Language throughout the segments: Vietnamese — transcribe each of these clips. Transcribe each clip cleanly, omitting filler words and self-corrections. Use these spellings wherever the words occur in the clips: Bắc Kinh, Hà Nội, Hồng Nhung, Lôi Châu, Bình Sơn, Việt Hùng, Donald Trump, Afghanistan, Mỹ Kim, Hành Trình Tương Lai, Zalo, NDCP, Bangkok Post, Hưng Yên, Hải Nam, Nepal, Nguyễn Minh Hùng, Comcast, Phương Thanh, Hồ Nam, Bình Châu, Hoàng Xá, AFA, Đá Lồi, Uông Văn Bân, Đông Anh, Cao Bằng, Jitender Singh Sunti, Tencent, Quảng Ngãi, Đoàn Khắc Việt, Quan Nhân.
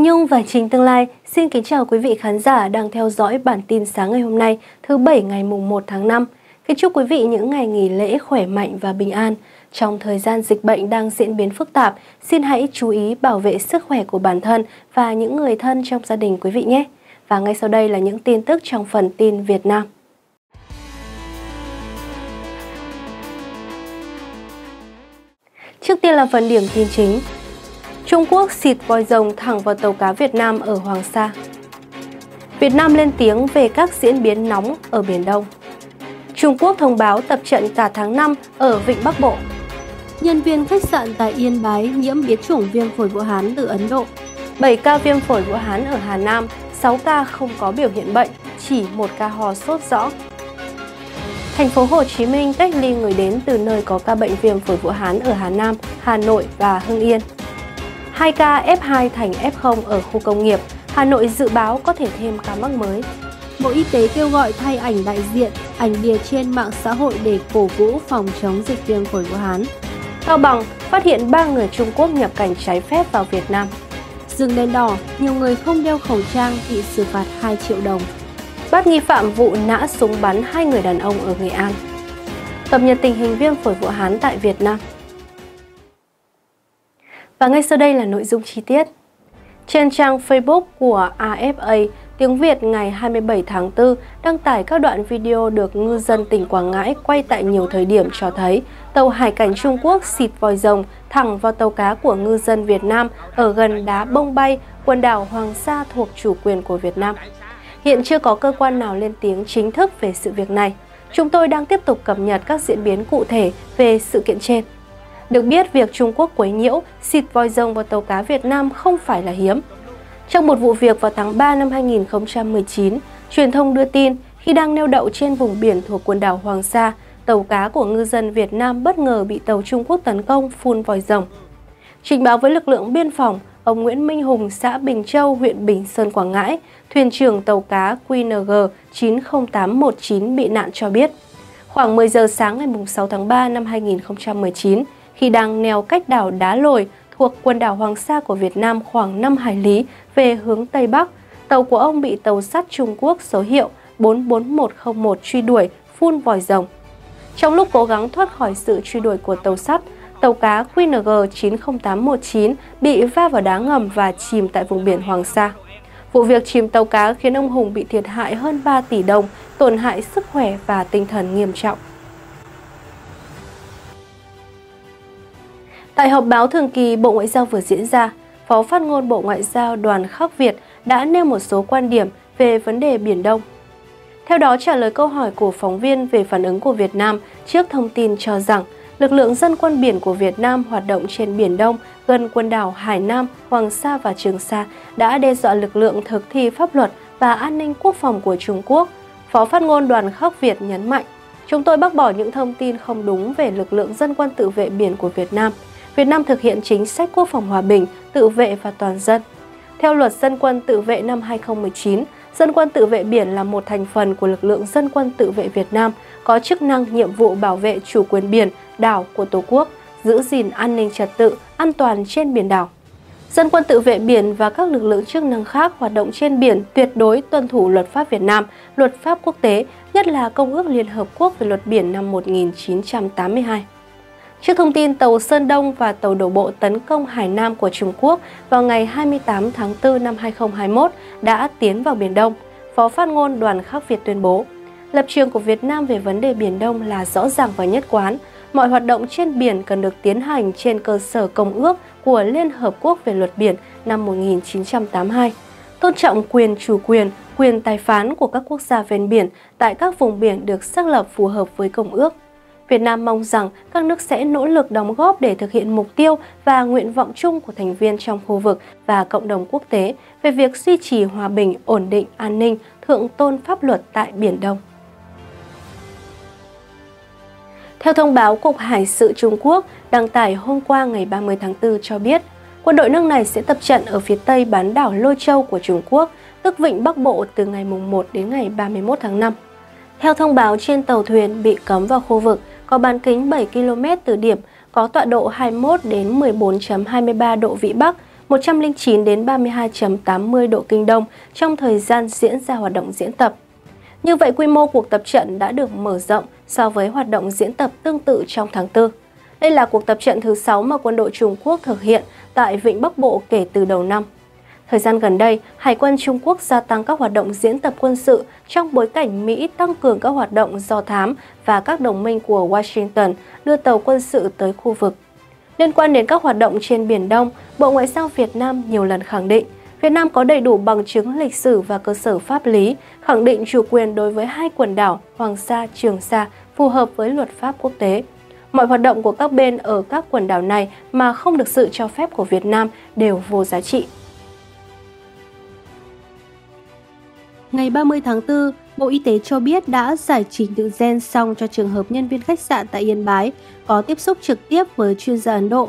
Hồng Nhung và Trình Tương Lai xin kính chào quý vị khán giả đang theo dõi bản tin sáng ngày hôm nay, thứ Bảy ngày mùng 1 tháng 5. Kính chúc quý vị những ngày nghỉ lễ khỏe mạnh và bình an. Trong thời gian dịch bệnh đang diễn biến phức tạp, xin hãy chú ý bảo vệ sức khỏe của bản thân và những người thân trong gia đình quý vị nhé. Và ngay sau đây là những tin tức trong phần tin Việt Nam. Trước tiên là phần điểm tin chính. Trung Quốc xịt vòi rồng thẳng vào tàu cá Việt Nam ở Hoàng Sa. Việt Nam lên tiếng về các diễn biến nóng ở Biển Đông. Trung Quốc thông báo tập trận cả tháng 5 ở Vịnh Bắc Bộ. Nhân viên khách sạn tại Yên Bái nhiễm biến chủng viêm phổi Vũ Hán từ Ấn Độ. 7 ca viêm phổi Vũ Hán ở Hà Nam, 6 ca không có biểu hiện bệnh, chỉ 1 ca ho sốt rõ. Thành phố Hồ Chí Minh cách ly người đến từ nơi có ca bệnh viêm phổi Vũ Hán ở Hà Nam, Hà Nội và Hưng Yên. 2 ca F2 thành F0 ở khu công nghiệp, Hà Nội dự báo có thể thêm ca mắc mới. Bộ Y tế kêu gọi thay ảnh đại diện, ảnh bìa trên mạng xã hội để cổ vũ phòng chống dịch viêm phổi Vũ Hán. Cao Bằng phát hiện 3 người Trung Quốc nhập cảnh trái phép vào Việt Nam. Dừng đèn đỏ, nhiều người không đeo khẩu trang bị xử phạt 2 triệu đồng. Bắt nghi phạm vụ nã súng bắn 2 người đàn ông ở Nghệ An. Cập nhật tình hình viêm phổi Vũ Hán tại Việt Nam. Và ngay sau đây là nội dung chi tiết. Trên trang Facebook của AFA, tiếng Việt ngày 27 tháng 4 đăng tải các đoạn video được ngư dân tỉnh Quảng Ngãi quay tại nhiều thời điểm cho thấy tàu hải cảnh Trung Quốc xịt vòi rồng thẳng vào tàu cá của ngư dân Việt Nam ở gần đá Bông Bay, quần đảo Hoàng Sa thuộc chủ quyền của Việt Nam. Hiện chưa có cơ quan nào lên tiếng chính thức về sự việc này. Chúng tôi đang tiếp tục cập nhật các diễn biến cụ thể về sự kiện trên. Được biết, việc Trung Quốc quấy nhiễu, xịt vòi rồng vào tàu cá Việt Nam không phải là hiếm. Trong một vụ việc vào tháng 3 năm 2019, truyền thông đưa tin khi đang neo đậu trên vùng biển thuộc quần đảo Hoàng Sa, tàu cá của ngư dân Việt Nam bất ngờ bị tàu Trung Quốc tấn công phun vòi rồng. Trình báo với lực lượng biên phòng, ông Nguyễn Minh Hùng, xã Bình Châu, huyện Bình Sơn, Quảng Ngãi, thuyền trưởng tàu cá QNG-90819 bị nạn cho biết, khoảng 10 giờ sáng ngày 6 tháng 3 năm 2019, khi đang neo cách đảo Đá Lồi thuộc quần đảo Hoàng Sa của Việt Nam khoảng 5 hải lý về hướng Tây Bắc, tàu của ông bị tàu sắt Trung Quốc số hiệu 44101 truy đuổi phun vòi rồng. Trong lúc cố gắng thoát khỏi sự truy đuổi của tàu sắt, tàu cá QNG-90819 bị va vào đá ngầm và chìm tại vùng biển Hoàng Sa. Vụ việc chìm tàu cá khiến ông Hùng bị thiệt hại hơn 3 tỷ đồng, tổn hại sức khỏe và tinh thần nghiêm trọng. Tại họp báo thường kỳ Bộ Ngoại giao vừa diễn ra, Phó Phát ngôn Bộ Ngoại giao Đoàn Khắc Việt đã nêu một số quan điểm về vấn đề Biển Đông. Theo đó, trả lời câu hỏi của phóng viên về phản ứng của Việt Nam trước thông tin cho rằng lực lượng dân quân biển của Việt Nam hoạt động trên Biển Đông gần quần đảo Hải Nam, Hoàng Sa và Trường Sa đã đe dọa lực lượng thực thi pháp luật và an ninh quốc phòng của Trung Quốc, Phó Phát ngôn Đoàn Khắc Việt nhấn mạnh, chúng tôi bác bỏ những thông tin không đúng về lực lượng dân quân tự vệ biển của Việt Nam. Việt Nam thực hiện chính sách quốc phòng hòa bình, tự vệ và toàn dân. Theo luật dân quân tự vệ năm 2019, dân quân tự vệ biển là một thành phần của lực lượng dân quân tự vệ Việt Nam, có chức năng nhiệm vụ bảo vệ chủ quyền biển, đảo của Tổ quốc, giữ gìn an ninh trật tự, an toàn trên biển đảo. Dân quân tự vệ biển và các lực lượng chức năng khác hoạt động trên biển tuyệt đối tuân thủ luật pháp Việt Nam, luật pháp quốc tế, nhất là Công ước Liên Hợp Quốc về luật biển năm 1982. Trước thông tin tàu Sơn Đông và tàu đổ bộ tấn công Hải Nam của Trung Quốc vào ngày 28 tháng 4 năm 2021 đã tiến vào Biển Đông, Phó Phát ngôn Đoàn Khắc Việt tuyên bố, lập trường của Việt Nam về vấn đề Biển Đông là rõ ràng và nhất quán, mọi hoạt động trên biển cần được tiến hành trên cơ sở Công ước của Liên Hợp Quốc về luật biển năm 1982, tôn trọng quyền chủ quyền tài phán của các quốc gia ven biển tại các vùng biển được xác lập phù hợp với Công ước. Việt Nam mong rằng các nước sẽ nỗ lực đóng góp để thực hiện mục tiêu và nguyện vọng chung của thành viên trong khu vực và cộng đồng quốc tế về việc duy trì hòa bình, ổn định, an ninh, thượng tôn pháp luật tại Biển Đông. Theo thông báo Cục Hải sự Trung Quốc đăng tải hôm qua ngày 30 tháng 4 cho biết, quân đội nước này sẽ tập trận ở phía tây bán đảo Lôi Châu của Trung Quốc, tức Vịnh Bắc Bộ từ ngày 1 đến ngày 31 tháng 5. Theo thông báo trên tàu thuyền bị cấm vào khu vực, có bán kính 7 km từ điểm, có tọa độ 21 đến 14.23 độ Vĩ Bắc, 109 đến 32,80 độ Kinh Đông trong thời gian diễn ra hoạt động diễn tập. Như vậy, quy mô cuộc tập trận đã được mở rộng so với hoạt động diễn tập tương tự trong tháng 4. Đây là cuộc tập trận thứ 6 mà quân đội Trung Quốc thực hiện tại Vịnh Bắc Bộ kể từ đầu năm. Thời gian gần đây, Hải quân Trung Quốc gia tăng các hoạt động diễn tập quân sự trong bối cảnh Mỹ tăng cường các hoạt động do thám và các đồng minh của Washington đưa tàu quân sự tới khu vực. Liên quan đến các hoạt động trên Biển Đông, Bộ Ngoại giao Việt Nam nhiều lần khẳng định Việt Nam có đầy đủ bằng chứng lịch sử và cơ sở pháp lý, khẳng định chủ quyền đối với hai quần đảo Hoàng Sa, Trường Sa phù hợp với luật pháp quốc tế. Mọi hoạt động của các bên ở các quần đảo này mà không được sự cho phép của Việt Nam đều vô giá trị. Ngày 30 tháng 4, Bộ Y tế cho biết đã giải trình tự gen xong cho trường hợp nhân viên khách sạn tại Yên Bái có tiếp xúc trực tiếp với chuyên gia Ấn Độ.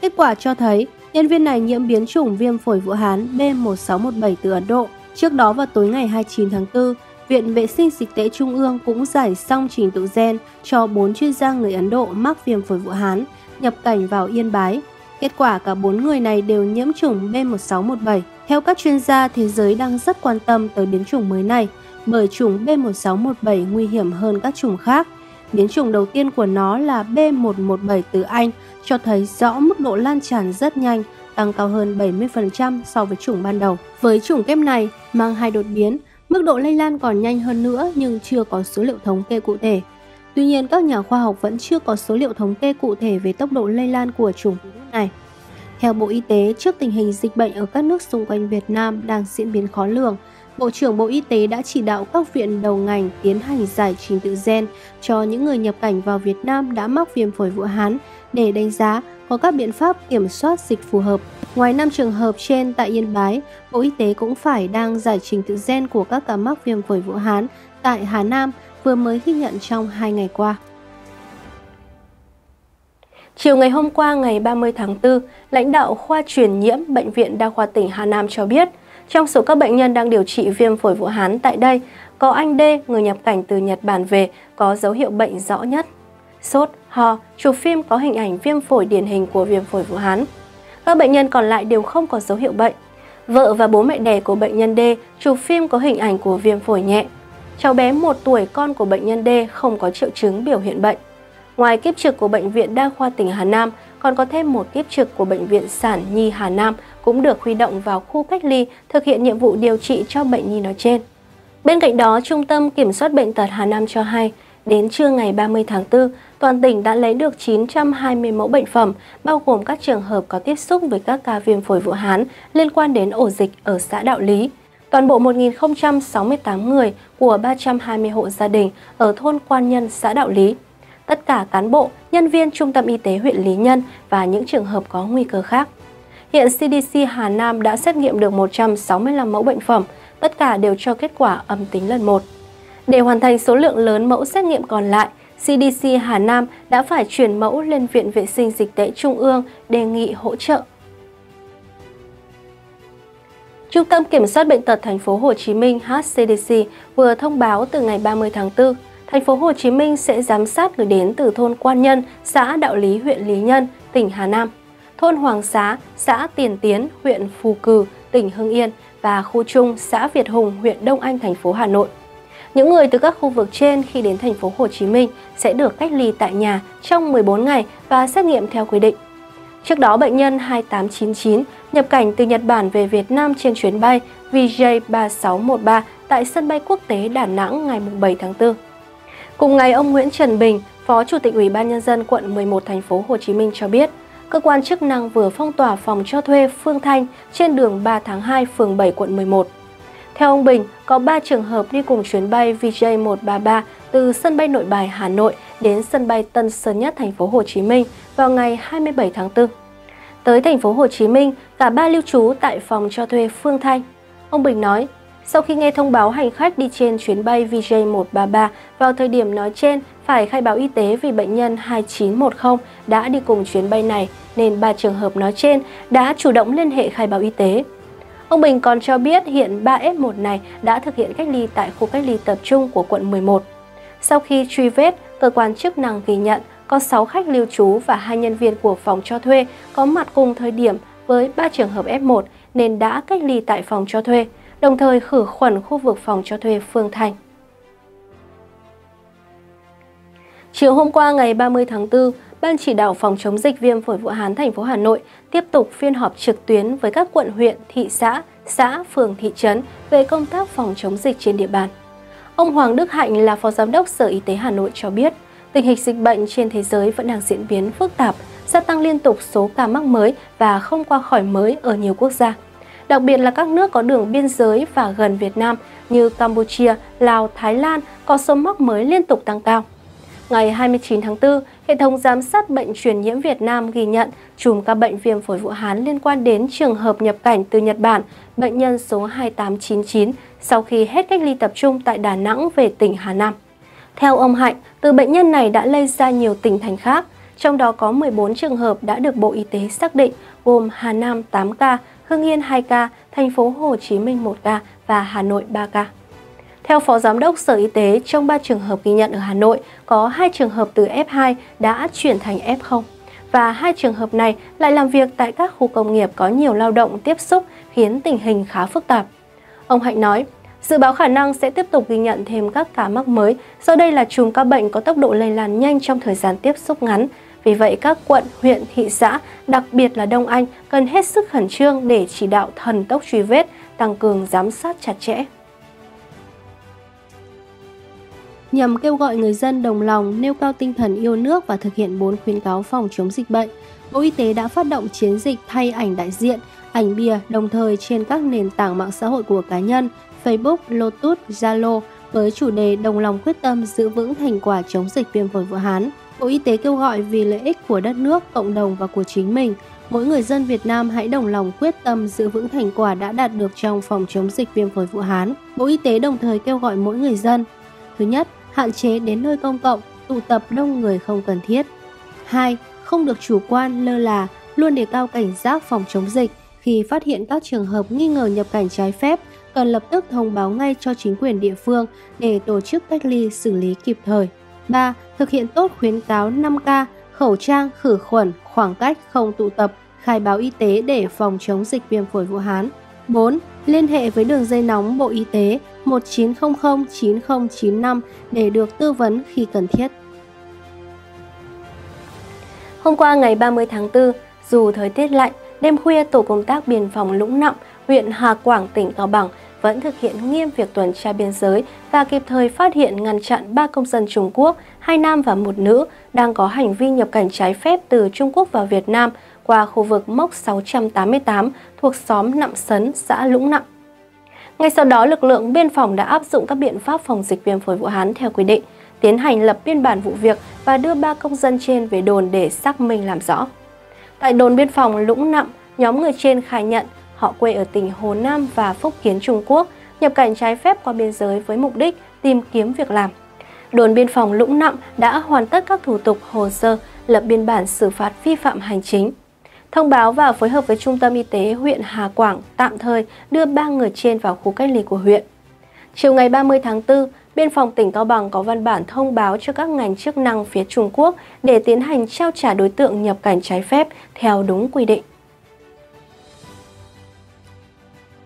Kết quả cho thấy, nhân viên này nhiễm biến chủng viêm phổi Vũ Hán B.1617 từ Ấn Độ. Trước đó vào tối ngày 29 tháng 4, Viện Vệ sinh Dịch tễ Trung ương cũng giải xong trình tự gen cho 4 chuyên gia người Ấn Độ mắc viêm phổi Vũ Hán nhập cảnh vào Yên Bái. Kết quả cả 4 người này đều nhiễm chủng B.1617. Theo các chuyên gia, thế giới đang rất quan tâm tới biến chủng mới này bởi chủng B.1617 nguy hiểm hơn các chủng khác. Biến chủng đầu tiên của nó là B.117 từ Anh cho thấy rõ mức độ lan tràn rất nhanh, tăng cao hơn 70% so với chủng ban đầu. Với chủng kép này, mang hai đột biến, mức độ lây lan còn nhanh hơn nữa nhưng chưa có số liệu thống kê cụ thể. Tuy nhiên, các nhà khoa học vẫn chưa có số liệu thống kê cụ thể về tốc độ lây lan của chủng virus này. Theo Bộ Y tế, trước tình hình dịch bệnh ở các nước xung quanh Việt Nam đang diễn biến khó lường, Bộ trưởng Bộ Y tế đã chỉ đạo các viện đầu ngành tiến hành giải trình tự gen cho những người nhập cảnh vào Việt Nam đã mắc viêm phổi Vũ Hán để đánh giá có các biện pháp kiểm soát dịch phù hợp. Ngoài 5 trường hợp trên tại Yên Bái, Bộ Y tế cũng phải đang giải trình tự gen của các ca mắc viêm phổi Vũ Hán tại Hà Nam vừa mới ghi nhận trong 2 ngày qua. Chiều ngày hôm qua, ngày 30 tháng 4, lãnh đạo khoa truyền nhiễm Bệnh viện Đa khoa tỉnh Hà Nam cho biết, trong số các bệnh nhân đang điều trị viêm phổi Vũ Hán tại đây, có anh D, người nhập cảnh từ Nhật Bản về, có dấu hiệu bệnh rõ nhất. Sốt, ho, chụp phim có hình ảnh viêm phổi điển hình của viêm phổi Vũ Hán. Các bệnh nhân còn lại đều không có dấu hiệu bệnh. Vợ và bố mẹ đẻ của bệnh nhân D chụp phim có hình ảnh của viêm phổi nhẹ. Cháu bé 1 tuổi con của bệnh nhân D không có triệu chứng biểu hiện bệnh. Ngoài kiếp trực của Bệnh viện Đa khoa tỉnh Hà Nam, còn có thêm một kiếp trực của Bệnh viện Sản Nhi Hà Nam cũng được huy động vào khu cách ly thực hiện nhiệm vụ điều trị cho bệnh nhi nói trên. Bên cạnh đó, Trung tâm Kiểm soát Bệnh tật Hà Nam cho hay, đến trưa ngày 30 tháng 4, toàn tỉnh đã lấy được 920 mẫu bệnh phẩm, bao gồm các trường hợp có tiếp xúc với các ca viêm phổi Vũ Hán liên quan đến ổ dịch ở xã Đạo Lý. Toàn bộ 1.068 người của 320 hộ gia đình ở thôn Quan Nhân, xã Đạo Lý. Tất cả cán bộ, nhân viên Trung tâm Y tế huyện Lý Nhân và những trường hợp có nguy cơ khác. Hiện CDC Hà Nam đã xét nghiệm được 165 mẫu bệnh phẩm, tất cả đều cho kết quả âm tính lần 1. Để hoàn thành số lượng lớn mẫu xét nghiệm còn lại, CDC Hà Nam đã phải chuyển mẫu lên Viện Vệ sinh Dịch tễ Trung ương đề nghị hỗ trợ. Trung tâm Kiểm soát Bệnh tật Thành phố Hồ Chí Minh (HCDC) vừa thông báo từ ngày 30 tháng 4, Thành phố Hồ Chí Minh sẽ giám sát người đến từ thôn Quan Nhân, xã Đạo Lý, huyện Lý Nhân, tỉnh Hà Nam, thôn Hoàng Xá, xã Tiền Tiến, huyện Phù Cừ, tỉnh Hưng Yên và khu Trung, xã Việt Hùng, huyện Đông Anh, thành phố Hà Nội. Những người từ các khu vực trên khi đến Thành phố Hồ Chí Minh sẽ được cách ly tại nhà trong 14 ngày và xét nghiệm theo quy định. Trước đó, bệnh nhân 2899 nhập cảnh từ Nhật Bản về Việt Nam trên chuyến bay VJ3613 tại sân bay quốc tế Đà Nẵng ngày 7 tháng 4. Cùng ngày, ông Nguyễn Trần Bình, Phó Chủ tịch Ủy ban Nhân dân quận 11 Thành phố Hồ Chí Minh cho biết, cơ quan chức năng vừa phong tỏa phòng cho thuê Phương Thanh trên đường 3 tháng 2, phường 7, quận 11. Theo ông Bình, có 3 trường hợp đi cùng chuyến bay VJ133 từ sân bay Nội Bài, Hà Nội đến sân bay Tân Sơn Nhất, Thành phố Hồ Chí Minh vào ngày 27 tháng 4. Tới Thành phố Hồ Chí Minh, cả 3 lưu trú tại phòng cho thuê Phương Thanh. Ông Bình nói, sau khi nghe thông báo hành khách đi trên chuyến bay VJ133 vào thời điểm nói trên phải khai báo y tế vì bệnh nhân 2910 đã đi cùng chuyến bay này nên 3 trường hợp nói trên đã chủ động liên hệ khai báo y tế. Ông Bình còn cho biết hiện 3 F1 này đã thực hiện cách ly tại khu cách ly tập trung của quận 11. Sau khi truy vết, cơ quan chức năng ghi nhận có 6 khách lưu trú và 2 nhân viên của phòng cho thuê có mặt cùng thời điểm với 3 trường hợp F1 nên đã cách ly tại phòng cho thuê, đồng thời khử khuẩn khu vực phòng cho thuê Phương Thanh. Chiều hôm qua ngày 30 tháng 4, Ban chỉ đạo phòng chống dịch viêm phổi Vũ Hán thành phố Hà Nội tiếp tục phiên họp trực tuyến với các quận, huyện, thị xã, phường, thị trấn về công tác phòng chống dịch trên địa bàn. Ông Hoàng Đức Hạnh là Phó Giám đốc Sở Y tế Hà Nội cho biết, tình hình dịch bệnh trên thế giới vẫn đang diễn biến phức tạp, gia tăng liên tục số ca mắc mới và không qua khỏi mới ở nhiều quốc gia, đặc biệt là các nước có đường biên giới và gần Việt Nam như Campuchia, Lào, Thái Lan có số mắc mới liên tục tăng cao. Ngày 29 tháng 4, Hệ thống giám sát bệnh truyền nhiễm Việt Nam ghi nhận chùm ca bệnh viêm phổi Vũ Hán liên quan đến trường hợp nhập cảnh từ Nhật Bản, bệnh nhân số 2899, sau khi hết cách ly tập trung tại Đà Nẵng về tỉnh Hà Nam. Theo ông Hạnh, từ bệnh nhân này đã lây ra nhiều tỉnh thành khác, trong đó có 14 trường hợp đã được Bộ Y tế xác định, gồm Hà Nam 8 ca, Hưng Yên 2 ca, thành phố Hồ Chí Minh 1 ca và Hà Nội 3 ca. Theo Phó Giám đốc Sở Y tế, trong 3 trường hợp ghi nhận ở Hà Nội, có 2 trường hợp từ F2 đã chuyển thành F0 và 2 trường hợp này lại làm việc tại các khu công nghiệp có nhiều lao động tiếp xúc khiến tình hình khá phức tạp. Ông Hạnh nói, dự báo khả năng sẽ tiếp tục ghi nhận thêm các ca mắc mới do đây là chùm ca bệnh có tốc độ lây lan nhanh trong thời gian tiếp xúc ngắn. Vì vậy, các quận, huyện, thị xã, đặc biệt là Đông Anh cần hết sức khẩn trương để chỉ đạo thần tốc truy vết, tăng cường giám sát chặt chẽ. Nhằm kêu gọi người dân đồng lòng nêu cao tinh thần yêu nước và thực hiện 4 khuyến cáo phòng chống dịch bệnh, Bộ Y tế đã phát động chiến dịch thay ảnh đại diện, ảnh bìa đồng thời trên các nền tảng mạng xã hội của cá nhân, Facebook, Lotus, Zalo với chủ đề đồng lòng quyết tâm giữ vững thành quả chống dịch viêm phổi Vũ Hán. Bộ Y tế kêu gọi vì lợi ích của đất nước, cộng đồng và của chính mình, mỗi người dân Việt Nam hãy đồng lòng quyết tâm giữ vững thành quả đã đạt được trong phòng chống dịch viêm phổi Vũ Hán. Bộ Y tế đồng thời kêu gọi mỗi người dân: thứ nhất, hạn chế đến nơi công cộng, tụ tập đông người không cần thiết. 2. Không được chủ quan, lơ là, luôn đề cao cảnh giác phòng chống dịch. Khi phát hiện các trường hợp nghi ngờ nhập cảnh trái phép, cần lập tức thông báo ngay cho chính quyền địa phương để tổ chức cách ly xử lý kịp thời. 3. Thực hiện tốt khuyến cáo 5K, khẩu trang, khử khuẩn, khoảng cách, không tụ tập, khai báo y tế để phòng chống dịch viêm phổi Vũ Hán. 4. Liên hệ với đường dây nóng Bộ Y tế 1900 9095 để được tư vấn khi cần thiết. Hôm qua ngày 30 tháng 4, dù thời tiết lạnh, đêm khuya Tổ công tác biên phòng Lũng Nậm, huyện Hà Quảng, tỉnh Cao Bằng vẫn thực hiện nghiêm việc tuần tra biên giới và kịp thời phát hiện ngăn chặn 3 công dân Trung Quốc, 2 nam và 1 nữ đang có hành vi nhập cảnh trái phép từ Trung Quốc vào Việt Nam qua khu vực mốc 688 thuộc xóm Nậm Sấn, xã Lũng Nậm. Ngay sau đó, lực lượng biên phòng đã áp dụng các biện pháp phòng dịch viêm phổi Vũ Hán theo quy định, tiến hành lập biên bản vụ việc và đưa 3 công dân trên về đồn để xác minh làm rõ. Tại đồn biên phòng Lũng Nậm, nhóm người trên khai nhận họ quê ở tỉnh Hồ Nam và Phúc Kiến, Trung Quốc, nhập cảnh trái phép qua biên giới với mục đích tìm kiếm việc làm. Đồn biên phòng Lũng Nậm đã hoàn tất các thủ tục hồ sơ, lập biên bản xử phạt vi phạm hành chính, thông báo và phối hợp với Trung tâm Y tế huyện Hà Quảng tạm thời đưa 3 người trên vào khu cách ly của huyện. Chiều ngày 30 tháng 4, Biên phòng tỉnh Cao Bằng có văn bản thông báo cho các ngành chức năng phía Trung Quốc để tiến hành trao trả đối tượng nhập cảnh trái phép theo đúng quy định.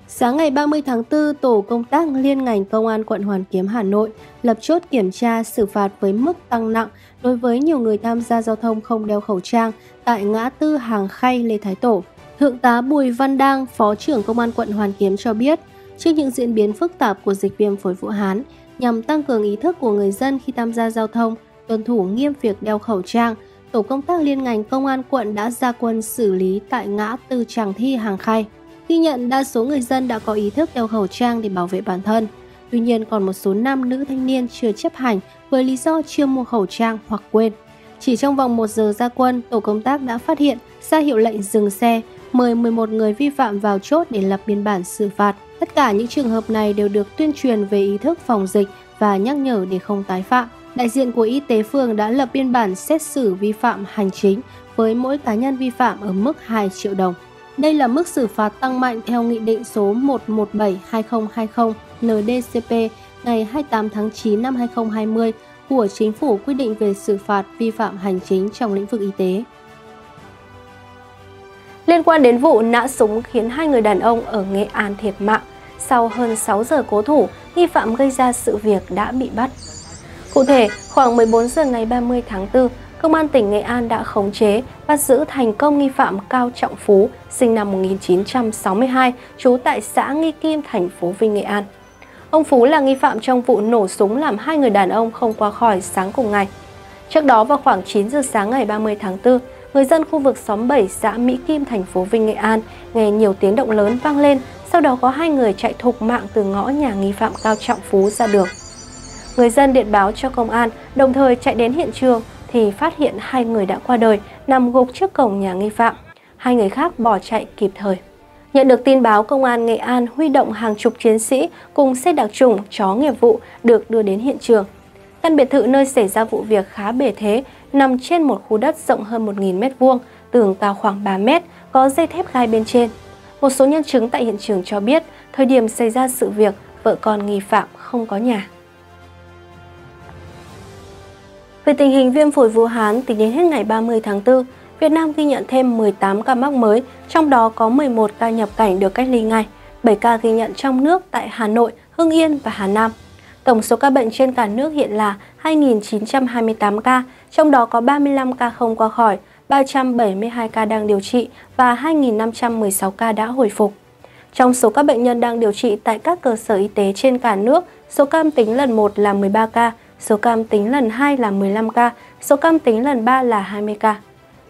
Sáng ngày 30 tháng 4, Tổ công tác liên ngành Công an quận Hoàn Kiếm, Hà Nội lập chốt kiểm tra xử phạt với mức tăng nặng đối với nhiều người tham gia giao thông không đeo khẩu trang tại ngã tư Hàng Khay, Lê Thái Tổ. Thượng tá Bùi Văn Đang, Phó trưởng Công an quận Hoàn Kiếm cho biết, trước những diễn biến phức tạp của dịch viêm phổi Vũ Hán, nhằm tăng cường ý thức của người dân khi tham gia giao thông, tuân thủ nghiêm việc đeo khẩu trang, Tổ công tác liên ngành Công an quận đã ra quân xử lý tại ngã tư Tràng Thi, Hàng Khay. Ghi nhận đa số người dân đã có ý thức đeo khẩu trang để bảo vệ bản thân. Tuy nhiên, còn một số nam nữ thanh niên chưa chấp hành với lý do chưa mua khẩu trang hoặc quên. Chỉ trong vòng 1 giờ ra quân, tổ công tác đã phát hiện, ra hiệu lệnh dừng xe, mời 11 người vi phạm vào chốt để lập biên bản xử phạt. Tất cả những trường hợp này đều được tuyên truyền về ý thức phòng dịch và nhắc nhở để không tái phạm. Đại diện của Y tế phường đã lập biên bản xét xử vi phạm hành chính với mỗi cá nhân vi phạm ở mức 2 triệu đồng. Đây là mức xử phạt tăng mạnh theo Nghị định số 117/2020 NDCP ngày 28 tháng 9 năm 2020 của Chính phủ quy định về xử phạt vi phạm hành chính trong lĩnh vực y tế. liên quan đến vụ nã súng khiến hai người đàn ông ở Nghệ An thiệt mạng. Sau hơn 6 giờ cố thủ, nghi phạm gây ra sự việc đã bị bắt. Cụ thể, khoảng 14 giờ ngày 30 tháng 4, Công an tỉnh Nghệ An đã khống chế, bắt giữ thành công nghi phạm Cao Trọng Phú, sinh năm 1962, trú tại xã Nghi Kim, thành phố Vinh, Nghệ An. Ông Phú là nghi phạm trong vụ nổ súng làm hai người đàn ông không qua khỏi sáng cùng ngày. Trước đó vào khoảng 9 giờ sáng ngày 30 tháng 4, người dân khu vực xóm 7 xã Mỹ Kim, thành phố Vinh, Nghệ An nghe nhiều tiếng động lớn vang lên, sau đó có hai người chạy thục mạng từ ngõ nhà nghi phạm Cao Trọng Phú ra đường. Người dân điện báo cho công an, đồng thời chạy đến hiện trường thì phát hiện hai người đã qua đời nằm gục trước cổng nhà nghi phạm. Hai người khác bỏ chạy kịp thời. Nhận được tin báo, Công an Nghệ An huy động hàng chục chiến sĩ cùng xe đặc trùng, chó nghiệp vụ được đưa đến hiện trường. Căn biệt thự nơi xảy ra vụ việc khá bề thế, nằm trên một khu đất rộng hơn 1.000 m², tường cao khoảng 3 m, có dây thép gai bên trên. Một số nhân chứng tại hiện trường cho biết, thời điểm xảy ra sự việc, vợ con nghi phạm không có nhà. Về tình hình viêm phổi Vũ Hán, tính đến hết ngày 30 tháng 4, Việt Nam ghi nhận thêm 18 ca mắc mới, trong đó có 11 ca nhập cảnh được cách ly ngay, 7 ca ghi nhận trong nước tại Hà Nội, Hưng Yên và Hà Nam. Tổng số ca bệnh trên cả nước hiện là 2.928 ca, trong đó có 35 ca không qua khỏi, 372 ca đang điều trị và 2.516 ca đã hồi phục. Trong số các bệnh nhân đang điều trị tại các cơ sở y tế trên cả nước, số ca âm tính lần 1 là 13 ca, số ca âm tính lần 2 là 15 ca, số ca âm tính lần 3 là 20 ca.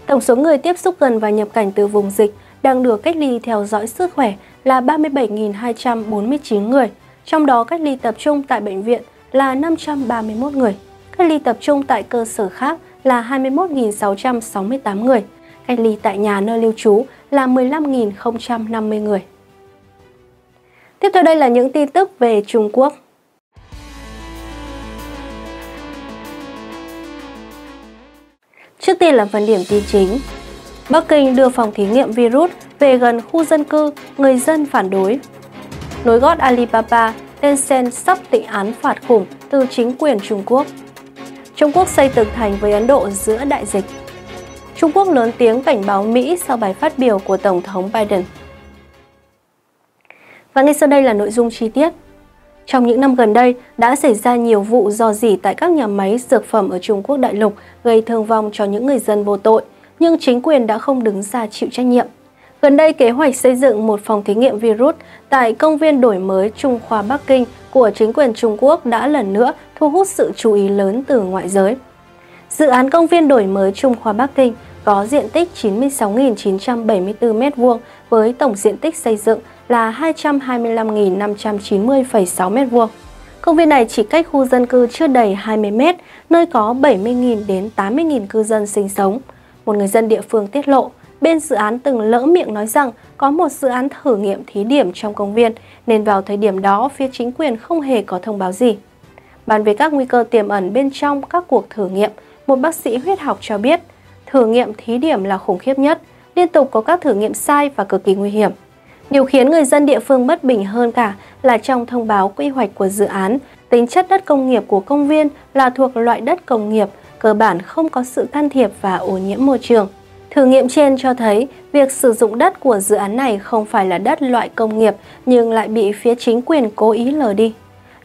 Tổng số người tiếp xúc gần và nhập cảnh từ vùng dịch đang được cách ly theo dõi sức khỏe là 37.249 người, trong đó cách ly tập trung tại bệnh viện là 531 người, cách ly tập trung tại cơ sở khác là 21.668 người, cách ly tại nhà nơi lưu trú là 15.050 người. Tiếp theo đây là những tin tức về Trung Quốc. Trước tiên là phần điểm tin chính. Bắc Kinh đưa phòng thí nghiệm virus về gần khu dân cư, người dân phản đối. Nối gót Alibaba, Tencent sắp tịnh án phạt khủng từ chính quyền Trung Quốc. Trung Quốc xây tường thành với Ấn Độ giữa đại dịch. Trung Quốc lớn tiếng cảnh báo Mỹ sau bài phát biểu của Tổng thống Biden. Và ngay sau đây là nội dung chi tiết. Trong những năm gần đây, đã xảy ra nhiều vụ rò rỉ tại các nhà máy dược phẩm ở Trung Quốc đại lục gây thương vong cho những người dân vô tội, nhưng chính quyền đã không đứng ra chịu trách nhiệm. Gần đây, kế hoạch xây dựng một phòng thí nghiệm virus tại Công viên Đổi Mới Trung Hoa Bắc Kinh của chính quyền Trung Quốc đã lần nữa thu hút sự chú ý lớn từ ngoại giới. Dự án Công viên Đổi Mới Trung Hoa Bắc Kinh có diện tích 96.974 m² với tổng diện tích xây dựng là 225.590,6 m². Công viên này chỉ cách khu dân cư chưa đầy 20 m, nơi có 70.000 đến 80.000 cư dân sinh sống. Một người dân địa phương tiết lộ, bên dự án từng lỡ miệng nói rằng có một dự án thử nghiệm thí điểm trong công viên, nên vào thời điểm đó phía chính quyền không hề có thông báo gì. Bàn về các nguy cơ tiềm ẩn bên trong các cuộc thử nghiệm, một bác sĩ huyết học cho biết, thử nghiệm thí điểm là khủng khiếp nhất, liên tục có các thử nghiệm sai và cực kỳ nguy hiểm. Điều khiến người dân địa phương bất bình hơn cả là trong thông báo quy hoạch của dự án, tính chất đất công nghiệp của công viên là thuộc loại đất công nghiệp, cơ bản không có sự can thiệp và ô nhiễm môi trường. Thử nghiệm trên cho thấy việc sử dụng đất của dự án này không phải là đất loại công nghiệp nhưng lại bị phía chính quyền cố ý lờ đi.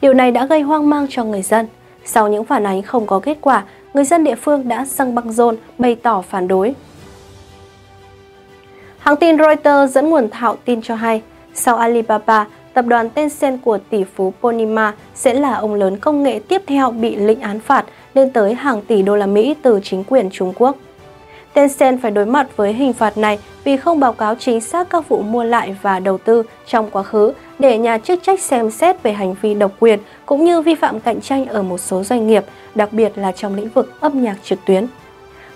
Điều này đã gây hoang mang cho người dân. Sau những phản ánh không có kết quả, người dân địa phương đã xăng băng rôn bày tỏ phản đối. Hãng tin Reuters dẫn nguồn thạo tin cho hay, sau Alibaba, tập đoàn Tencent của tỷ phú Ponima sẽ là ông lớn công nghệ tiếp theo bị lệnh án phạt lên tới hàng tỷ đô la Mỹ từ chính quyền Trung Quốc. Tencent phải đối mặt với hình phạt này vì không báo cáo chính xác các vụ mua lại và đầu tư trong quá khứ để nhà chức trách xem xét về hành vi độc quyền cũng như vi phạm cạnh tranh ở một số doanh nghiệp, đặc biệt là trong lĩnh vực âm nhạc trực tuyến.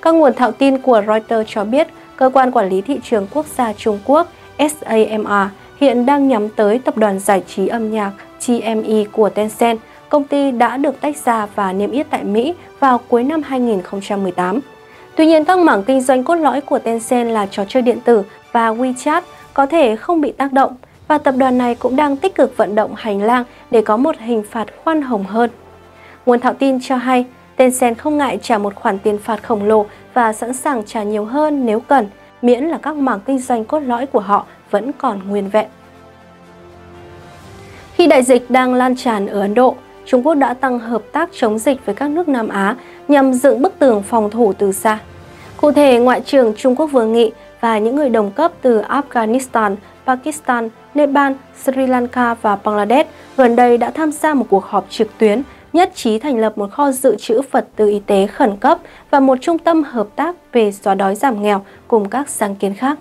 Các nguồn thạo tin của Reuters cho biết, Cơ quan Quản lý Thị trường Quốc gia Trung Quốc SAMR hiện đang nhắm tới tập đoàn giải trí âm nhạc TME của Tencent, công ty đã được tách ra và niêm yết tại Mỹ vào cuối năm 2018. Tuy nhiên, các mảng kinh doanh cốt lõi của Tencent là trò chơi điện tử và WeChat có thể không bị tác động, và tập đoàn này cũng đang tích cực vận động hành lang để có một hình phạt khoan hồng hơn. Nguồn thạo tin cho hay, Tencent không ngại trả một khoản tiền phạt khổng lồ và sẵn sàng trả nhiều hơn nếu cần, miễn là các mảng kinh doanh cốt lõi của họ vẫn còn nguyên vẹn. Khi đại dịch đang lan tràn ở Ấn Độ, Trung Quốc đã tăng hợp tác chống dịch với các nước Nam Á nhằm dựng bức tường phòng thủ từ xa. Cụ thể, Ngoại trưởng Trung Quốc Vương Nghị và những người đồng cấp từ Afghanistan, Pakistan, Nepal, Sri Lanka và Bangladesh gần đây đã tham gia một cuộc họp trực tuyến nhất trí thành lập một kho dự trữ vật tư y tế khẩn cấp và một trung tâm hợp tác về xóa đói giảm nghèo cùng các sáng kiến khác.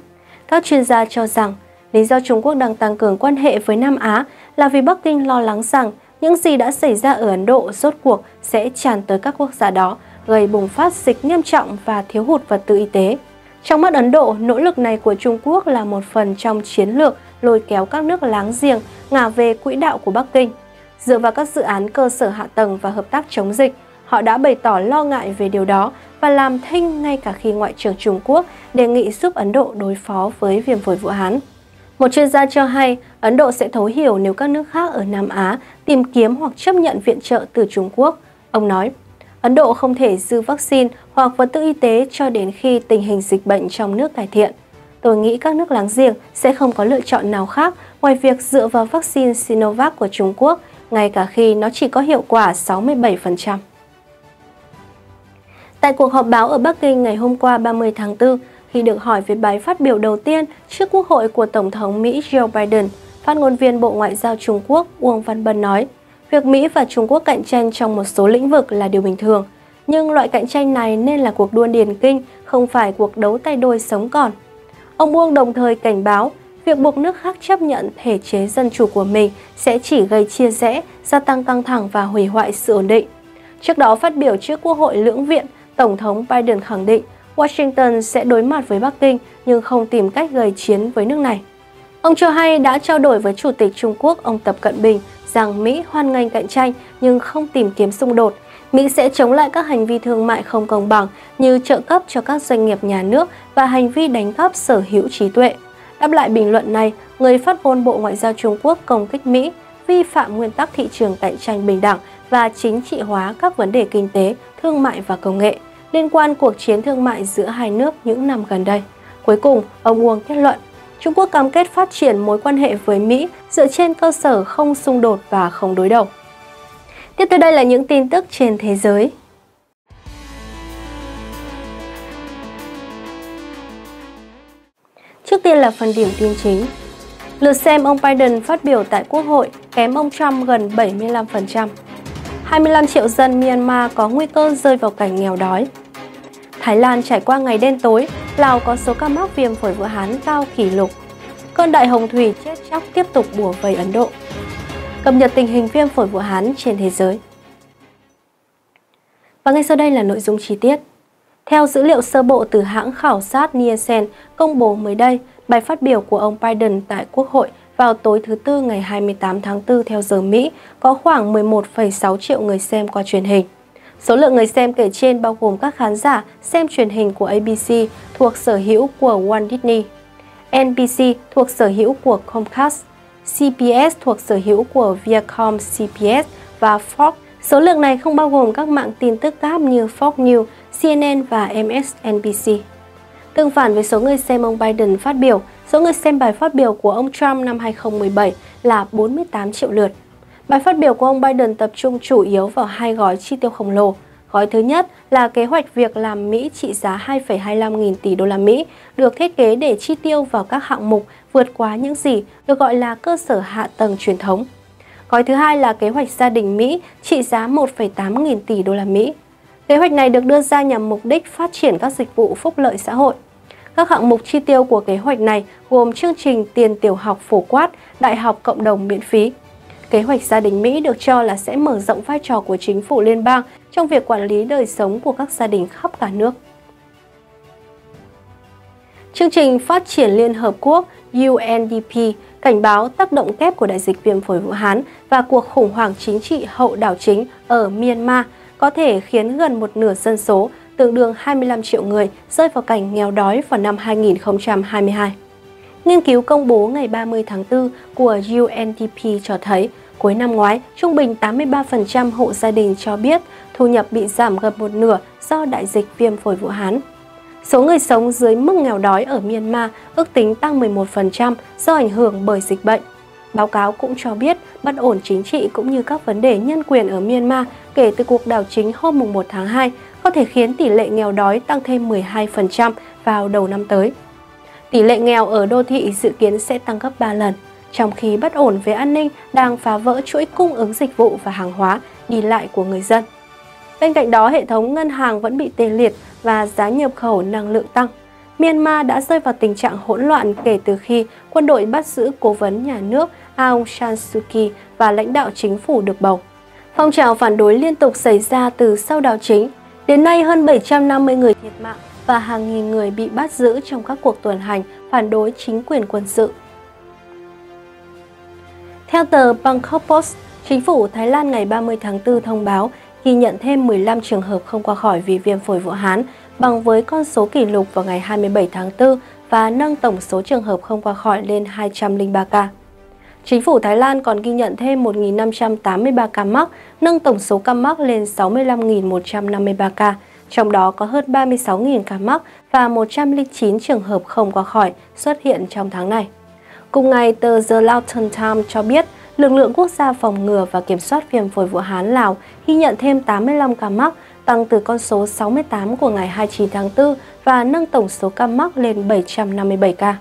Các chuyên gia cho rằng, lý do Trung Quốc đang tăng cường quan hệ với Nam Á là vì Bắc Kinh lo lắng rằng những gì đã xảy ra ở Ấn Độ rốt cuộc sẽ tràn tới các quốc gia đó, gây bùng phát dịch nghiêm trọng và thiếu hụt vật tư y tế. Trong mắt Ấn Độ, nỗ lực này của Trung Quốc là một phần trong chiến lược lôi kéo các nước láng giềng ngả về quỹ đạo của Bắc Kinh. Dựa vào các dự án cơ sở hạ tầng và hợp tác chống dịch, họ đã bày tỏ lo ngại về điều đó và làm thinh ngay cả khi Ngoại trưởng Trung Quốc đề nghị giúp Ấn Độ đối phó với viêm phổi Vũ Hán. Một chuyên gia cho hay, Ấn Độ sẽ thấu hiểu nếu các nước khác ở Nam Á tìm kiếm hoặc chấp nhận viện trợ từ Trung Quốc. Ông nói, Ấn Độ không thể dư vaccine hoặc vật tư y tế cho đến khi tình hình dịch bệnh trong nước cải thiện. Tôi nghĩ các nước láng giềng sẽ không có lựa chọn nào khác ngoài việc dựa vào vaccine Sinovac của Trung Quốc, ngay cả khi nó chỉ có hiệu quả 67%. Tại cuộc họp báo ở Bắc Kinh ngày hôm qua 30 tháng 4, khi được hỏi về bài phát biểu đầu tiên trước Quốc hội của Tổng thống Mỹ Joe Biden, phát ngôn viên Bộ Ngoại giao Trung Quốc Uông Văn Bân nói, việc Mỹ và Trung Quốc cạnh tranh trong một số lĩnh vực là điều bình thường, nhưng loại cạnh tranh này nên là cuộc đua điền kinh, không phải cuộc đấu tay đôi sống còn. Ông Uông đồng thời cảnh báo, việc buộc nước khác chấp nhận thể chế dân chủ của mình sẽ chỉ gây chia rẽ, gia tăng căng thẳng và hủy hoại sự ổn định. Trước đó phát biểu trước Quốc hội lưỡng viện, Tổng thống Biden khẳng định Washington sẽ đối mặt với Bắc Kinh nhưng không tìm cách gây chiến với nước này. Ông cho hay đã trao đổi với Chủ tịch Trung Quốc ông Tập Cận Bình rằng Mỹ hoan nghênh cạnh tranh nhưng không tìm kiếm xung đột. Mỹ sẽ chống lại các hành vi thương mại không công bằng như trợ cấp cho các doanh nghiệp nhà nước và hành vi đánh cắp sở hữu trí tuệ. Đáp lại bình luận này, người phát ngôn Bộ Ngoại giao Trung Quốc công kích Mỹ vi phạm nguyên tắc thị trường cạnh tranh bình đẳng và chính trị hóa các vấn đề kinh tế, thương mại và công nghệ liên quan cuộc chiến thương mại giữa hai nước những năm gần đây. Cuối cùng, ông Uông kết luận, Trung Quốc cam kết phát triển mối quan hệ với Mỹ dựa trên cơ sở không xung đột và không đối đầu. Tiếp theo đây là những tin tức trên thế giới. Trước tiên là phần điểm tin chính. Lượt xem ông Biden phát biểu tại Quốc hội kém ông Trump gần 75%. 25 triệu dân Myanmar có nguy cơ rơi vào cảnh nghèo đói. Thái Lan trải qua ngày đen tối, Lào có số ca mắc viêm phổi Vũ Hán cao kỷ lục. Cơn đại hồng thủy chết chóc tiếp tục bủa vây Ấn Độ. Cập nhật tình hình viêm phổi Vũ Hán trên thế giới. Và ngay sau đây là nội dung chi tiết. Theo dữ liệu sơ bộ từ hãng khảo sát Tencent công bố mới đây, bài phát biểu của ông Biden tại Quốc hội vào tối thứ Tư ngày 28 tháng 4 theo giờ Mỹ có khoảng 11,6 triệu người xem qua truyền hình. Số lượng người xem kể trên bao gồm các khán giả xem truyền hình của ABC thuộc sở hữu của Walt Disney, NBC thuộc sở hữu của Comcast, CBS thuộc sở hữu của Viacom CBS và Fox. Số lượng này không bao gồm các mạng tin tức cáp như Fox News, CNN và MSNBC. Tương phản với số người xem ông Biden phát biểu, số người xem bài phát biểu của ông Trump năm 2017 là 48 triệu lượt. Bài phát biểu của ông Biden tập trung chủ yếu vào hai gói chi tiêu khổng lồ. Gói thứ nhất là kế hoạch việc làm Mỹ trị giá 2,25 nghìn tỷ đô la Mỹ được thiết kế để chi tiêu vào các hạng mục vượt quá những gì được gọi là cơ sở hạ tầng truyền thống. Gói thứ hai là kế hoạch gia đình Mỹ trị giá 1,8 nghìn tỷ đô la Mỹ. Kế hoạch này được đưa ra nhằm mục đích phát triển các dịch vụ phúc lợi xã hội. Các hạng mục chi tiêu của kế hoạch này gồm chương trình tiền tiểu học phổ quát, đại học cộng đồng miễn phí. Kế hoạch gia đình Mỹ được cho là sẽ mở rộng vai trò của chính phủ liên bang trong việc quản lý đời sống của các gia đình khắp cả nước. Chương trình Phát triển Liên Hợp Quốc UNDP cảnh báo tác động kép của đại dịch viêm phổi Vũ Hán và cuộc khủng hoảng chính trị hậu đảo chính ở Myanmar có thể khiến gần một nửa dân số, tương đương 25 triệu người, rơi vào cảnh nghèo đói vào năm 2022. Nghiên cứu công bố ngày 30 tháng 4 của UNDP cho thấy, cuối năm ngoái, trung bình 83% hộ gia đình cho biết thu nhập bị giảm gần một nửa do đại dịch viêm phổi Vũ Hán. Số người sống dưới mức nghèo đói ở Myanmar ước tính tăng 11% do ảnh hưởng bởi dịch bệnh. Báo cáo cũng cho biết bất ổn chính trị cũng như các vấn đề nhân quyền ở Myanmar kể từ cuộc đảo chính hôm 1 tháng 2 có thể khiến tỷ lệ nghèo đói tăng thêm 12% vào đầu năm tới. Tỷ lệ nghèo ở đô thị dự kiến sẽ tăng gấp 3 lần, trong khi bất ổn về an ninh đang phá vỡ chuỗi cung ứng dịch vụ và hàng hóa đi lại của người dân. Bên cạnh đó, hệ thống ngân hàng vẫn bị tê liệt và giá nhập khẩu năng lượng tăng. Myanmar đã rơi vào tình trạng hỗn loạn kể từ khi quân đội bắt giữ cố vấn nhà nước Aung San Suu Kyi và lãnh đạo chính phủ được bầu. Phong trào phản đối liên tục xảy ra từ sau đảo chính. Đến nay, hơn 750 người thiệt mạng và hàng nghìn người bị bắt giữ trong các cuộc tuần hành phản đối chính quyền quân sự. Theo tờ Bangkok Post, chính phủ Thái Lan ngày 30 tháng 4 thông báo ghi nhận thêm 15 trường hợp không qua khỏi vì viêm phổi Vũ Hán, bằng với con số kỷ lục vào ngày 27 tháng 4 và nâng tổng số trường hợp không qua khỏi lên 203 ca. Chính phủ Thái Lan còn ghi nhận thêm 1.583 ca mắc, nâng tổng số ca mắc lên 65.153 ca, trong đó có hơn 36.000 ca mắc và 109 trường hợp không qua khỏi xuất hiện trong tháng này. Cùng ngày, tờ The London Times cho biết, Lực lượng Quốc gia phòng ngừa và kiểm soát viêm phổi Vũ Hán Lào ghi nhận thêm 85 ca mắc, tăng từ con số 68 của ngày 29 tháng 4 và nâng tổng số ca mắc lên 757 ca.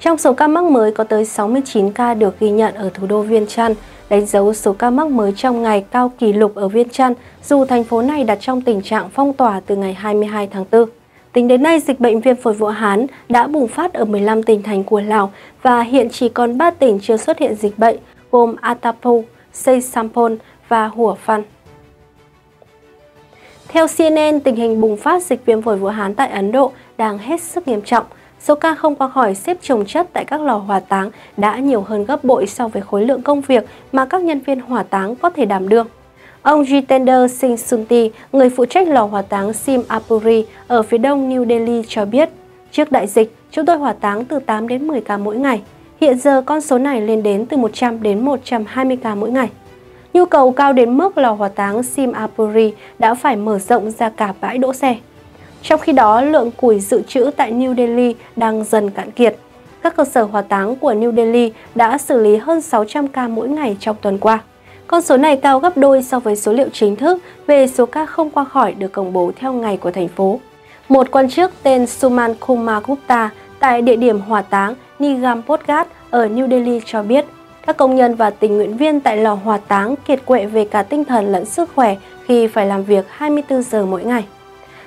Trong số ca mắc mới có tới 69 ca được ghi nhận ở thủ đô Viên Chăn, đánh dấu số ca mắc mới trong ngày cao kỷ lục ở Viên Chăn, dù thành phố này đặt trong tình trạng phong tỏa từ ngày 22 tháng 4. Tính đến nay, dịch bệnh viêm phổi Vũ Hán đã bùng phát ở 15 tỉnh thành của Lào và hiện chỉ còn 3 tỉnh chưa xuất hiện dịch bệnh, gồm Atapu, Say Sampon và Hủa Phăn. Theo CNN, tình hình bùng phát dịch viêm phổi Vũ Hán tại Ấn Độ đang hết sức nghiêm trọng. Số ca không qua khỏi xếp chồng chất tại các lò hỏa táng đã nhiều hơn gấp bội so với khối lượng công việc mà các nhân viên hỏa táng có thể đảm đương. Ông Jitender Singh Sunti, người phụ trách lò hỏa táng Simpapuri ở phía đông New Delhi cho biết, trước đại dịch, chúng tôi hỏa táng từ 8 đến 10 ca mỗi ngày. Hiện giờ con số này lên đến từ 100 đến 120 ca mỗi ngày. Nhu cầu cao đến mức lò hỏa táng Simpapuri đã phải mở rộng ra cả bãi đỗ xe. Trong khi đó, lượng củi dự trữ tại New Delhi đang dần cạn kiệt. Các cơ sở hỏa táng của New Delhi đã xử lý hơn 600 ca mỗi ngày trong tuần qua. Con số này cao gấp đôi so với số liệu chính thức về số ca không qua khỏi được công bố theo ngày của thành phố. Một quan chức tên Suman Kumar Gupta tại địa điểm hỏa táng Nigampotgat ở New Delhi cho biết, các công nhân và tình nguyện viên tại lò hỏa táng kiệt quệ về cả tinh thần lẫn sức khỏe khi phải làm việc 24 giờ mỗi ngày.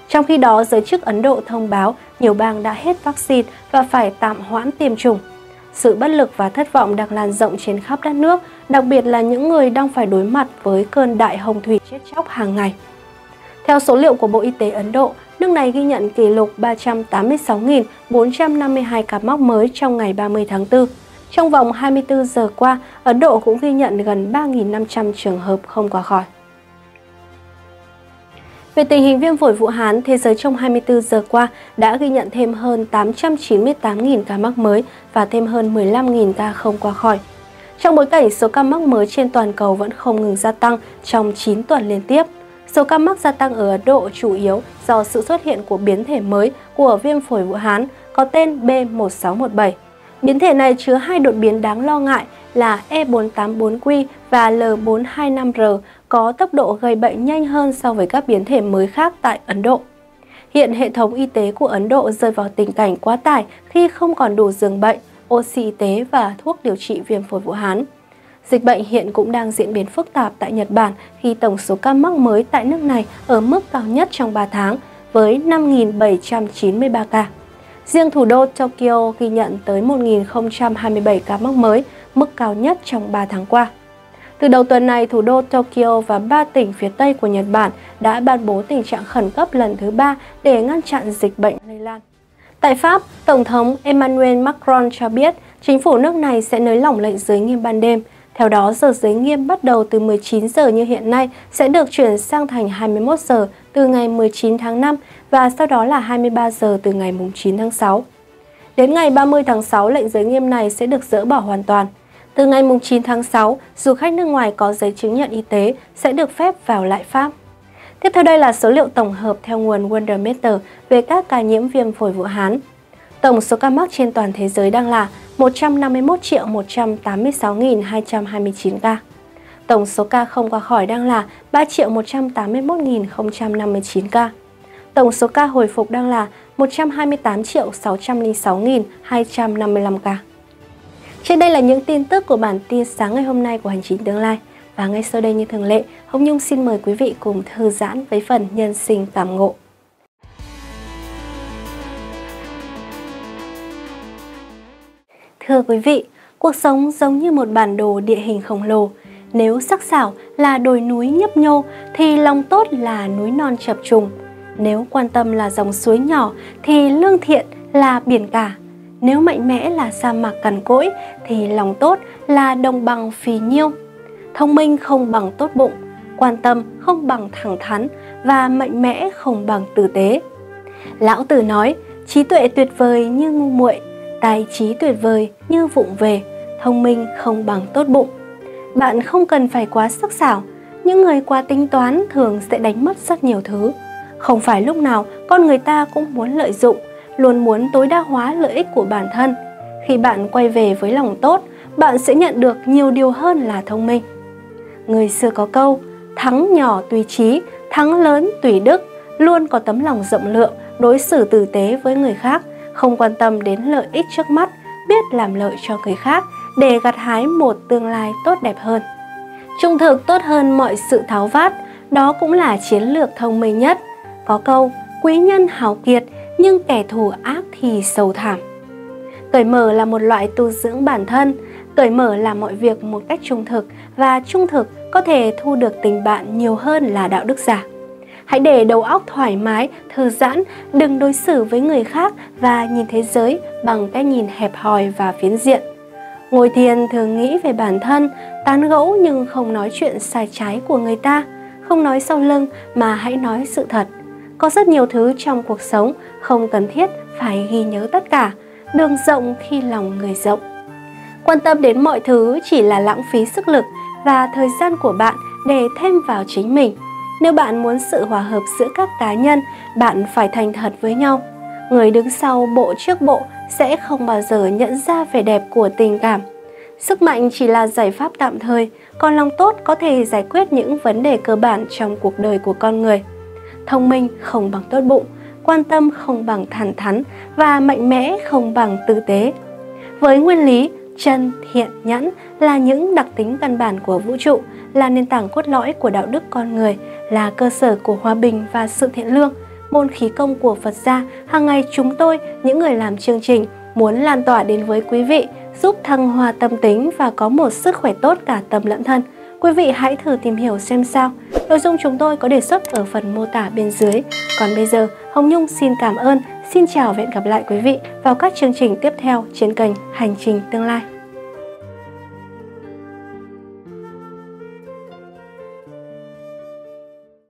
Trong khi đó, giới chức Ấn Độ thông báo nhiều bang đã hết vaccine và phải tạm hoãn tiêm chủng. Sự bất lực và thất vọng đang lan rộng trên khắp đất nước, đặc biệt là những người đang phải đối mặt với cơn đại hồng thủy chết chóc hàng ngày. Theo số liệu của Bộ Y tế Ấn Độ, nước này ghi nhận kỷ lục 386.452 ca mắc mới trong ngày 30 tháng 4. Trong vòng 24 giờ qua, Ấn Độ cũng ghi nhận gần 3.500 trường hợp không qua khỏi. Về tình hình viêm phổi Vũ Hán, thế giới trong 24 giờ qua đã ghi nhận thêm hơn 898.000 ca mắc mới và thêm hơn 15.000 ca không qua khỏi. Trong bối cảnh số ca mắc mới trên toàn cầu vẫn không ngừng gia tăng trong 9 tuần liên tiếp, số ca mắc gia tăng ở Ấn Độ chủ yếu do sự xuất hiện của biến thể mới của viêm phổi Vũ Hán có tên B.1617. Biến thể này chứa hai đột biến đáng lo ngại là E484Q và L425R, có tốc độ gây bệnh nhanh hơn so với các biến thể mới khác tại Ấn Độ. Hiện hệ thống y tế của Ấn Độ rơi vào tình cảnh quá tải khi không còn đủ giường bệnh, oxy y tế và thuốc điều trị viêm phổi Vũ Hán. Dịch bệnh hiện cũng đang diễn biến phức tạp tại Nhật Bản khi tổng số ca mắc mới tại nước này ở mức cao nhất trong 3 tháng với 5.793 ca. Riêng thủ đô Tokyo ghi nhận tới 1.027 ca mắc mới, mức cao nhất trong 3 tháng qua. Từ đầu tuần này, thủ đô Tokyo và 3 tỉnh phía Tây của Nhật Bản đã ban bố tình trạng khẩn cấp lần thứ 3 để ngăn chặn dịch bệnh lây lan. Tại Pháp, Tổng thống Emmanuel Macron cho biết chính phủ nước này sẽ nới lỏng lệnh giới nghiêm ban đêm. Theo đó, giờ giới nghiêm bắt đầu từ 19 giờ như hiện nay sẽ được chuyển sang thành 21 giờ từ ngày 19 tháng 5 và sau đó là 23 giờ từ ngày 9 tháng 6. Đến ngày 30 tháng 6, lệnh giới nghiêm này sẽ được dỡ bỏ hoàn toàn. Từ ngày 9 tháng 6, du khách nước ngoài có giấy chứng nhận y tế sẽ được phép vào lại Pháp. Tiếp theo đây là số liệu tổng hợp theo nguồn Wondermeter về các ca nhiễm viêm phổi Vũ Hán. Tổng số ca mắc trên toàn thế giới đang là 151.186.229 ca. Tổng số ca không qua khỏi đang là 3.181.059 ca. Tổng số ca hồi phục đang là 128.606.255 ca. Trên đây là những tin tức của bản tin sáng ngày hôm nay của Hành Trình Tương Lai. Và ngay sau đây như thường lệ, Hồng Nhung xin mời quý vị cùng thư giãn với phần nhân sinh cảm ngộ. Thưa quý vị, cuộc sống giống như một bản đồ địa hình khổng lồ. Nếu sắc sảo là đồi núi nhấp nhô thì lòng tốt là núi non chập trùng. Nếu quan tâm là dòng suối nhỏ thì lương thiện là biển cả. Nếu mạnh mẽ là sa mạc cằn cỗi thì lòng tốt là đồng bằng phì nhiêu. Thông minh không bằng tốt bụng, quan tâm không bằng thẳng thắn và mạnh mẽ không bằng tử tế. Lão Tử nói, trí tuệ tuyệt vời như ngu muội, tài trí tuyệt vời như vụng về, thông minh không bằng tốt bụng. Bạn không cần phải quá sắc sảo, những người quá tính toán thường sẽ đánh mất rất nhiều thứ. Không phải lúc nào con người ta cũng muốn lợi dụng, luôn muốn tối đa hóa lợi ích của bản thân. Khi bạn quay về với lòng tốt, bạn sẽ nhận được nhiều điều hơn là thông minh. Người xưa có câu, thắng nhỏ tùy trí, thắng lớn tùy đức, luôn có tấm lòng rộng lượng, đối xử tử tế với người khác, không quan tâm đến lợi ích trước mắt, biết làm lợi cho người khác để gặt hái một tương lai tốt đẹp hơn. Trung thực tốt hơn mọi sự tháo vát, đó cũng là chiến lược thông minh nhất. Có câu, quý nhân hào kiệt, nhưng kẻ thù ác thì sầu thảm. Cởi mở là một loại tu dưỡng bản thân. Cởi mở làm mọi việc một cách trung thực, và trung thực có thể thu được tình bạn nhiều hơn là đạo đức giả. Hãy để đầu óc thoải mái, thư giãn, đừng đối xử với người khác và nhìn thế giới bằng cái nhìn hẹp hòi và phiến diện. Ngồi thiền thường nghĩ về bản thân, tán gẫu nhưng không nói chuyện sai trái của người ta, không nói sau lưng mà hãy nói sự thật. Có rất nhiều thứ trong cuộc sống, không cần thiết phải ghi nhớ tất cả, đường rộng khi lòng người rộng. Quan tâm đến mọi thứ chỉ là lãng phí sức lực và thời gian của bạn để thêm vào chính mình. Nếu bạn muốn sự hòa hợp giữa các cá nhân, bạn phải thành thật với nhau. Người đứng sau bộ trước bộ sẽ không bao giờ nhận ra vẻ đẹp của tình cảm. Sức mạnh chỉ là giải pháp tạm thời, còn lòng tốt có thể giải quyết những vấn đề cơ bản trong cuộc đời của con người. Thông minh không bằng tốt bụng, quan tâm không bằng thẳng thắn và mạnh mẽ không bằng tử tế. Với nguyên lý chân, thiện, nhẫn là những đặc tính căn bản của vũ trụ, là nền tảng cốt lõi của đạo đức con người, là cơ sở của hòa bình và sự thiện lương, môn khí công của Phật gia. Hàng ngày chúng tôi, những người làm chương trình, muốn lan tỏa đến với quý vị, giúp thăng hoa tâm tính và có một sức khỏe tốt cả tâm lẫn thân. Quý vị hãy thử tìm hiểu xem sao. Nội dung chúng tôi có đề xuất ở phần mô tả bên dưới. Còn bây giờ, Hồng Nhung xin cảm ơn, xin chào và hẹn gặp lại quý vị vào các chương trình tiếp theo trên kênh Hành Trình Tương Lai.